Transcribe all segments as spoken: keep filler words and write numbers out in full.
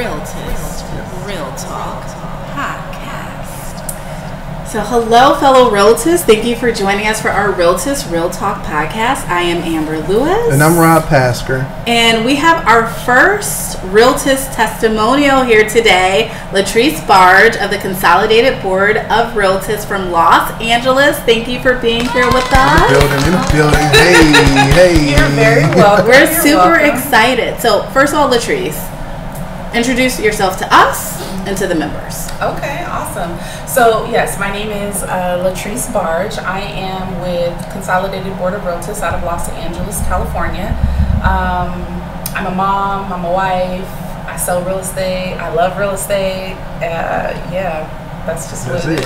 Realtist Real Talk Podcast. So hello fellow Realtists, thank you for joining us for our Realtist Real Talk Podcast. I am Amber Lewis. And I'm Rob Pasker. And we have our first Realtist testimonial here today, Latrice Barge of the Consolidated Board of Realtists from Los Angeles. Thank you for being here with us. In the building, in the building. Hey, hey. You're very welcome. We're You're super welcome. excited. So first of all, Latrice, introduce yourself to us and to the members. Okay, awesome. So yes, my name is uh, Latrice Barge. I am with Consolidated Board of Realtors out of Los Angeles, California. Um, I'm a mom, I'm a wife, I sell real estate, I love real estate. Uh, yeah, that's just that's what it,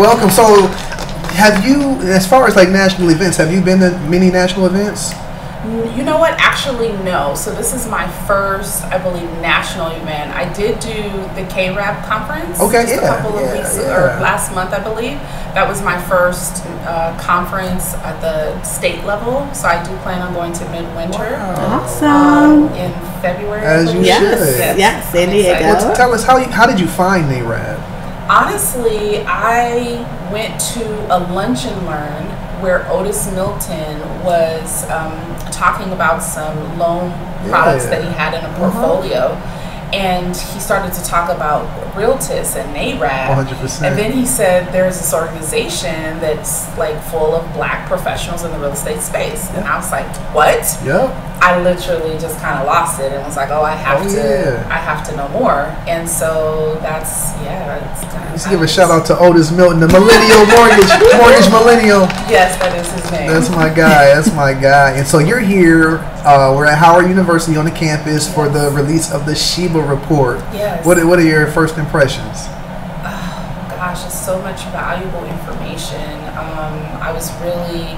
it. is. Welcome. So have you, as far as like national events, have you been to many national events? You know what? Actually, no. So this is my first, I believe, national event. I did do the K R A B conference okay, just yeah, a couple of yeah, weeks yeah. or last month, I believe. That was my first uh, conference at the state level. So I do plan on going to Midwinter. Wow. Awesome. Um, in February. As you yes. should. Yes. yes, San Diego. Well, tell us, how you, how did you find N A R E B? Honestly, I went to a lunch and learn where Otis Milton was um, talking about some loan yeah, products yeah. that he had in a portfolio. Uh-huh. And he started to talk about Realtors and N A R E B. one hundred percent. And then he said there's this organization that's like full of black professionals in the real estate space. Yeah. And I was like, what? Yeah. I literally just kind of lost it and was like, oh, I have oh, to, yeah. I have to know more. And so that's, yeah. It's kind of Let's nice. give a shout out to Otis Milton, the millennial mortgage, mortgage millennial. Yes, that is his name. That's my guy. That's my guy. And so you're here. Uh, we're at Howard University on the campus yes. for the release of the SHIBA report. Yes. What What are your first impressions? Oh, gosh, it's so much valuable information. Um, I was really,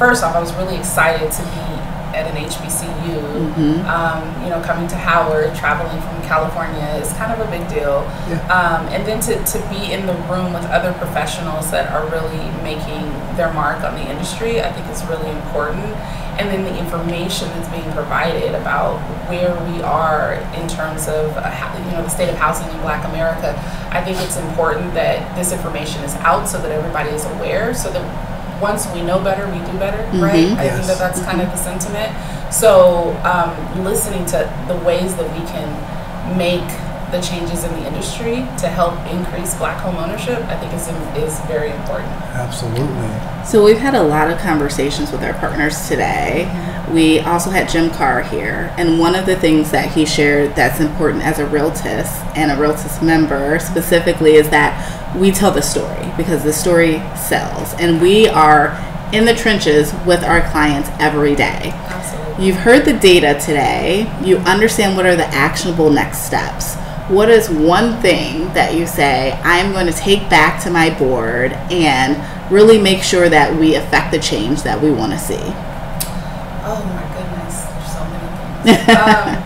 first off, I was really excited to be at an H B C U, mm-hmm. um, you know, coming to Howard, traveling from California is kind of a big deal. Yeah. Um, and then to, to be in the room with other professionals that are really making their mark on the industry, I think is really important. And then the information that's being provided about where we are in terms of, you know, the state of housing in Black America, I think it's important that this information is out so that everybody is aware, so that once we know better, we do better, mm-hmm. right? Yes. I think that that's kind mm-hmm. of the sentiment. So um, listening to the ways that we can make the changes in the industry to help increase black home ownership, I think is, is very important. Absolutely. So we've had a lot of conversations with our partners today. Mm-hmm. We also had Jim Carr here, and one of the things that he shared that's important as a Realtist and a Realtist member specifically is that we tell the story, because the story sells, and we are in the trenches with our clients every day. Absolutely. You've heard the data today. You understand what are the actionable next steps. What is one thing that you say, I'm going to take back to my board and really make sure that we affect the change that we want to see? Oh my goodness, there's so many things. um,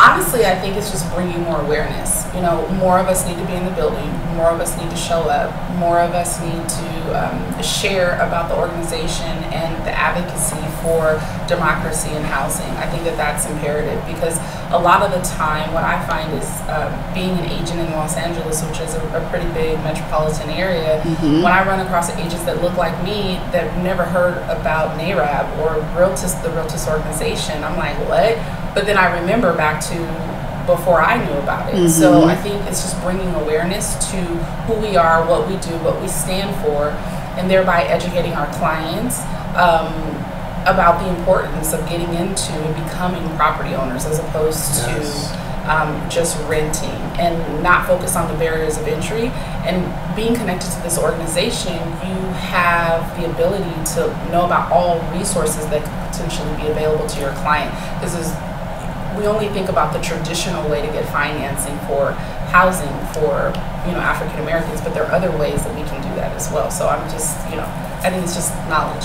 Honestly, I think it's just bringing more awareness. You know, more of us need to be in the building. More of us need to show up. More of us need to um, share about the organization and the advocacy for democracy and housing. I think that that's imperative, because a lot of the time what I find is uh, being an agent in Los Angeles, which is a, a pretty big metropolitan area, mm-hmm. when I run across agents that look like me that have never heard about N A R E B or Realtist, the Realtist organization, I'm like, what? But then I remember back to before I knew about it. Mm-hmm. So I think it's just bringing awareness to who we are, what we do, what we stand for, and thereby educating our clients um, about the importance of getting into and becoming property owners as opposed yes. to um, just renting, and not focus on the barriers of entry. And being connected to this organization, you have the ability to know about all resources that could potentially be available to your client. This is, we only think about the traditional way to get financing for housing for, you know, African Americans, but there are other ways that we can do that as well. So I'm just, you know, I think it's just knowledge.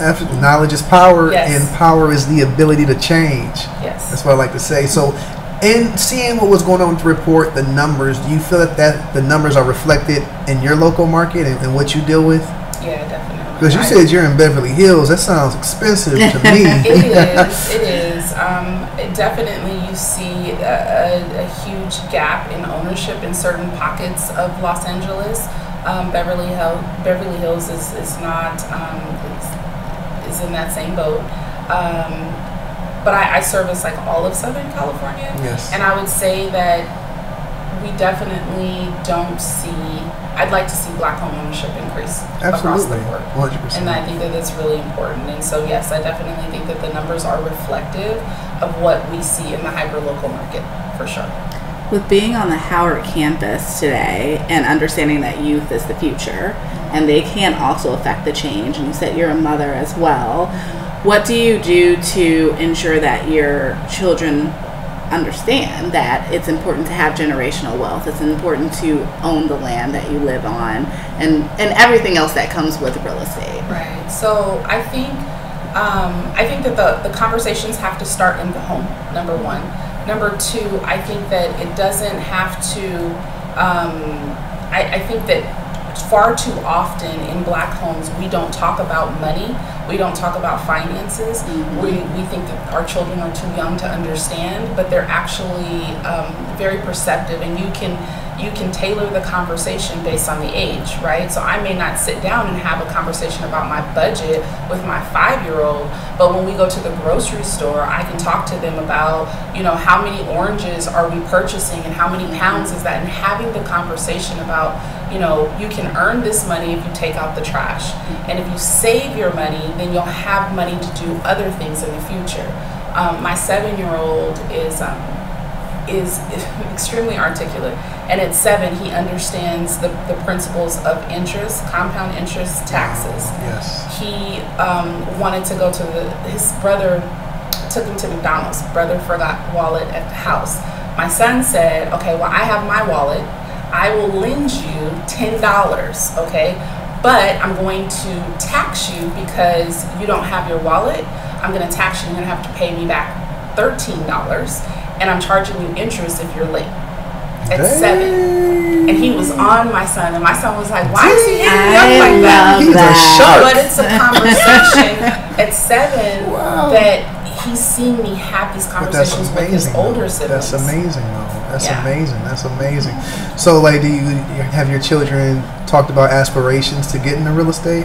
Absolutely. Knowledge is power, yes. and power is the ability to change. Yes. That's what I like to say. So, and seeing what was going on with the report, the numbers, do you feel that, that the numbers are reflected in your local market and, and what you deal with? Yeah, definitely. Because you said you're in Beverly Hills. That sounds expensive to me. It is. It is. Um, Definitely, you see a, a, a huge gap in ownership in certain pockets of Los Angeles. Um, Beverly Hill, Beverly Hills is is not um, is, is in that same boat. Um, but I, I service like all of Southern California, yes. And I would say that we definitely don't see. I'd like to see Black home ownership increase Absolutely. across the board, one hundred percent. And I think that that's really important. And so, yes, I definitely think that the numbers are reflective of what we see in the hyperlocal market, for sure. With being on the Howard campus today and understanding that youth is the future, and they can also affect the change, and you said you're a mother as well, what do you do to ensure that your children understand that it's important to have generational wealth, it's important to own the land that you live on, and and everything else that comes with real estate? Right. So I think um, I think that the, the conversations have to start in the home, number one. Number two, I think that it doesn't have to um, I, I think that far too often in Black homes we don't talk about money, we don't talk about finances. Mm-hmm. we, we think that our children are too young to understand, but they're actually um, very perceptive, and you can you can tailor the conversation based on the age, right? So I may not sit down and have a conversation about my budget with my five-year-old, but when we go to the grocery store, I can talk to them about, you know, how many oranges are we purchasing and how many pounds is that, and having the conversation about, you know, you can earn this money if you take out the trash. And if you save your money, then you'll have money to do other things in the future. Um, my seven-year-old is, um, is extremely articulate. And at seven, he understands the, the principles of interest, compound interest, taxes. Yes. He um, wanted to go to the, his brother took him to McDonald's. Brother forgot wallet at the house. My son said, okay, well, I have my wallet. I will lend you ten dollars, okay? But I'm going to tax you because you don't have your wallet. I'm gonna tax you, you're gonna have to pay me back thirteen dollars, and I'm charging you interest if you're late. At Dang. seven, and he was on my son, and my son was like, "Why is he acting up like that?" He's a shark. But it's a conversation at seven wow. that he's seen me have these conversations with his older siblings. That's amazing, though. That's yeah. amazing. That's amazing. So, like, do you have your children talked about aspirations to get into real estate?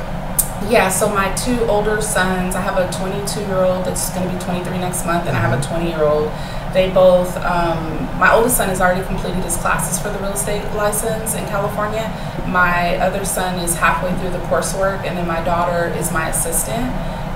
Yeah. So my two older sons, I have a twenty-two-year-old that's going to be twenty-three next month, and mm-hmm. I have a twenty-year-old. They both, um, my oldest son has already completed his classes for the real estate license in California. My other son is halfway through the coursework, and then my daughter is my assistant,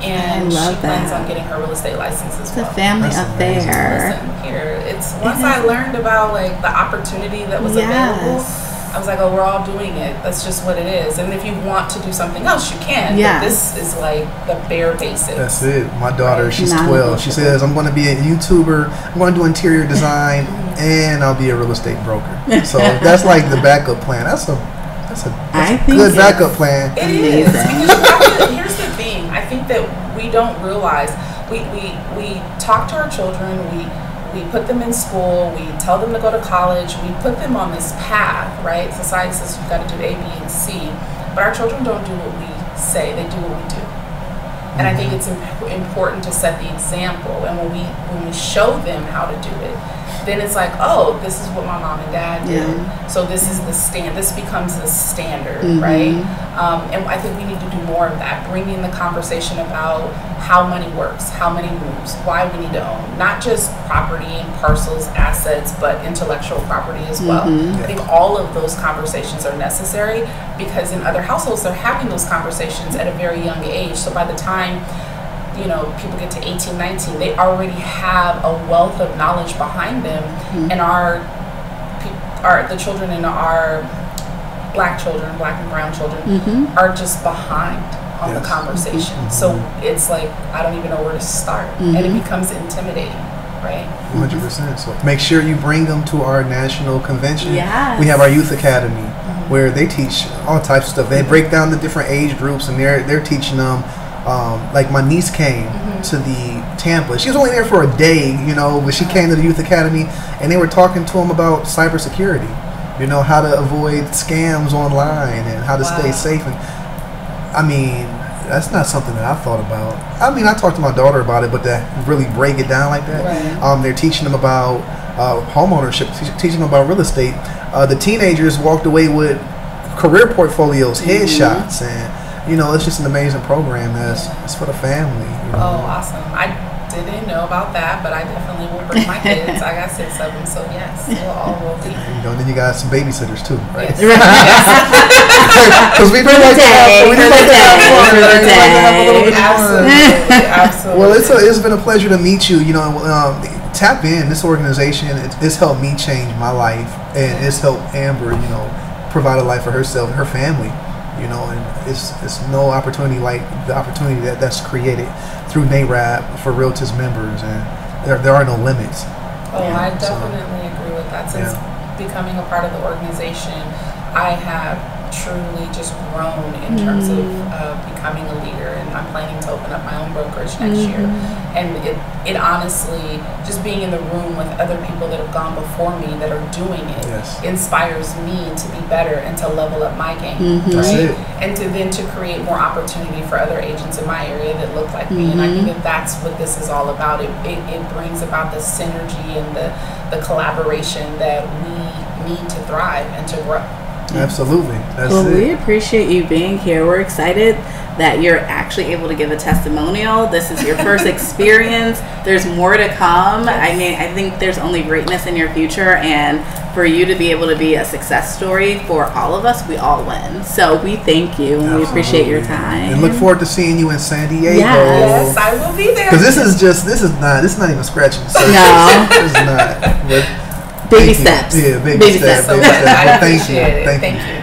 and she that. plans on getting her real estate license as it's well. It's a family affair. Listen, here, it's once it I learned about like the opportunity that was yes. available. I was like, oh, we're all doing it. That's just what it is. And if you want to do something else, you can. Yeah. But this is like the bare basics. That's it. My daughter, she's twelve. She says, I'm going to be a YouTuber. I'm going to do interior design, and I'll be a real estate broker. So that's like the backup plan. That's a, that's a, that's a good backup plan. It is. Because here's the thing. I think that we don't realize. We, we, we talk to our children. We... We put them in school, we tell them to go to college, we put them on this path, right? Society says you've got to do A, B, and C, but our children don't do what we say, they do what we do. And I think it's important to set the example, and when we when we show them how to do it, then it's like, oh, this is what my mom and dad did. Yeah. So this is the stand. This becomes the standard, mm-hmm. right? Um, and I think we need to do more of that. Bringing the conversation about how money works, how money moves, why we need to own, not just property and parcels, assets, but intellectual property as well. Mm-hmm. I think all of those conversations are necessary because in other households, they're having those conversations at a very young age. So by the time you know, people get to eighteen, nineteen, they already have a wealth of knowledge behind them, mm-hmm. and our, our, the children in our Black children, Black and brown children, mm-hmm. are just behind on yes. the conversation. Mm-hmm. So it's like, I don't even know where to start, mm-hmm. and it becomes intimidating, right? one hundred percent. So make sure you bring them to our national convention. Yes. We have our youth academy, mm-hmm. where they teach all types of stuff. They break down the different age groups, and they're, they're teaching them. Um, like my niece came mm-hmm. to the Tampa. She was only there for a day, you know, but she came to the youth academy, and they were talking to them about cybersecurity, you know, how to avoid scams online and how to wow. stay safe. And I mean, that's not something that I thought about. I mean, I talked to my daughter about it, but to really break it down like that, right. um, they're teaching them about uh, home ownership, te teaching them about real estate. Uh, the teenagers walked away with career portfolios, headshots, mm-hmm. and you know, it's just an amazing program. That's it's for the family. You know? Oh, awesome! I didn't know about that, but I definitely will bring my kids. I got six of them, so yes, we'll all will be. There you go. And then you got some babysitters too, right? Because yes. we do like to have, we do like to have fun. We like to have a little bit of fun. Absolutely, absolutely. Well, it's a, it's been a pleasure to meet you. You know, um, tap in this organization. It, it's helped me change my life, and it's helped Amber, you know, provide a life for herself and her family. You know, and it's it's no opportunity like the opportunity that that's created through NAREB for Realtors members, and there, there are no limits. Oh, yeah, I definitely so. agree with that. Since yeah. becoming a part of the organization, I have truly just grown in mm. terms of uh, becoming a leader, and I'm planning to open up my own brokerage next mm. year. And it, it honestly, just being in the room with other people that have gone before me that are doing it, yes. inspires me to be better and to level up my game, mm-hmm. right? And to then to create more opportunity for other agents in my area that look like mm-hmm. me. And I think that that's what this is all about. It, it, it brings about the synergy and the, the collaboration that we need to thrive and to grow. Absolutely. That's well, it. We appreciate you being here. We're excited that you're actually able to give a testimonial. This is your first experience. There's more to come. I mean, I think there's only greatness in your future, and for you to be able to be a success story for all of us, we all win. So we thank you, and Absolutely. we appreciate your time. And look forward to seeing you in San Diego. Yes, yes I will be there. Because this is just, this is not, this is not even scratching the surface. No. This is not. But Baby steps. Yeah, baby, baby steps. steps. So baby steps. Well, thank you. Thank, thank you. you.